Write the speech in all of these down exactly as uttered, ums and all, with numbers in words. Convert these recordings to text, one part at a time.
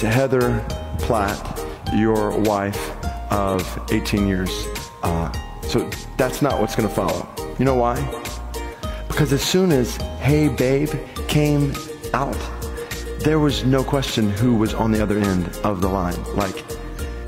Heather Platt, your wife of eighteen years. Uh, so that's not what's going to follow. You know why? Because as soon as "Hey Babe" came out, there was no question who was on the other end of the line. Like,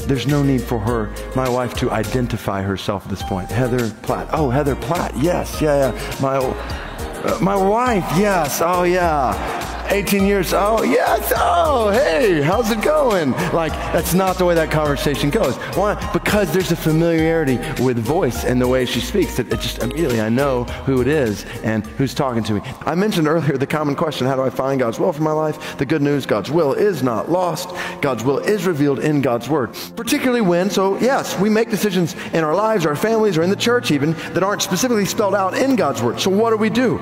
there's no need for her, my wife, to identify herself at this point. Heather Platt. Oh, Heather Platt. Yes. Yeah, yeah. My, uh, my wife. Yes. Oh, yeah. eighteen years, oh yes, oh hey, how's it going? Like, that's not the way that conversation goes. Why? Because there's a familiarity with voice and the way she speaks that it just immediately I know who it is and who's talking to me. I mentioned earlier the common question, how do I find God's will for my life? The good news, God's will is not lost. God's will is revealed in God's word. Particularly when, so yes, we make decisions in our lives, our families, or in the church even, that aren't specifically spelled out in God's word. So what do we do?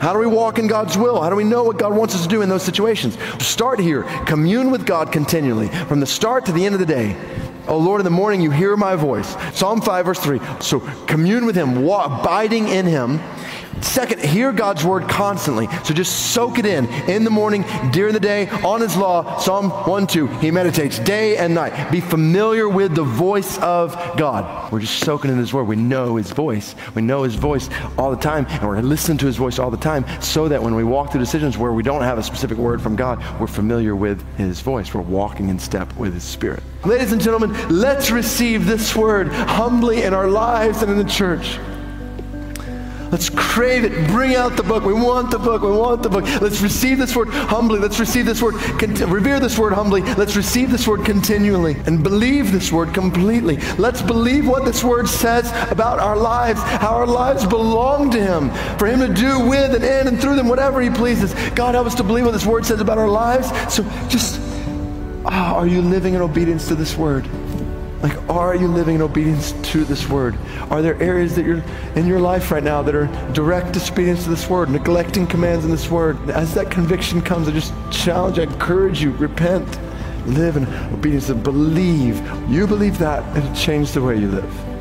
How do we walk in God's will? How do we know what God wants us to do in those situations? Start here. Commune with God continually from the start to the end of the day. Oh Lord, in the morning you hear my voice. Psalm five verse three. So commune with Him, walk, abiding in Him. Second, hear God's word constantly. So just soak it in. In the morning, during the day, on His law, Psalm one two, He meditates day and night. Be familiar with the voice of God. We're just soaking in His word. We know His voice. We know His voice all the time, and we're listening to His voice all the time so that when we walk through decisions where we don't have a specific word from God, we're familiar with His voice. We're walking in step with His Spirit. Ladies and gentlemen, let's receive this word humbly in our lives and in the church. Let's crave it. Bring out the book. We want the book. We want the book. Let's receive this word humbly. Let's receive this word, revere this word humbly. Let's receive this word continually and believe this word completely. Let's believe what this word says about our lives, how our lives belong to Him, for Him to do with and in and through them whatever He pleases. God, help us to believe what this word says about our lives. So just, ah, are you living in obedience to this word? Like, are you living in obedience to this word? Are there areas that you're in your life right now that are direct disobedience to this word, neglecting commands in this word? As that conviction comes, I just challenge, I encourage you, repent, live in obedience, and believe. You believe that, it'll change the way you live.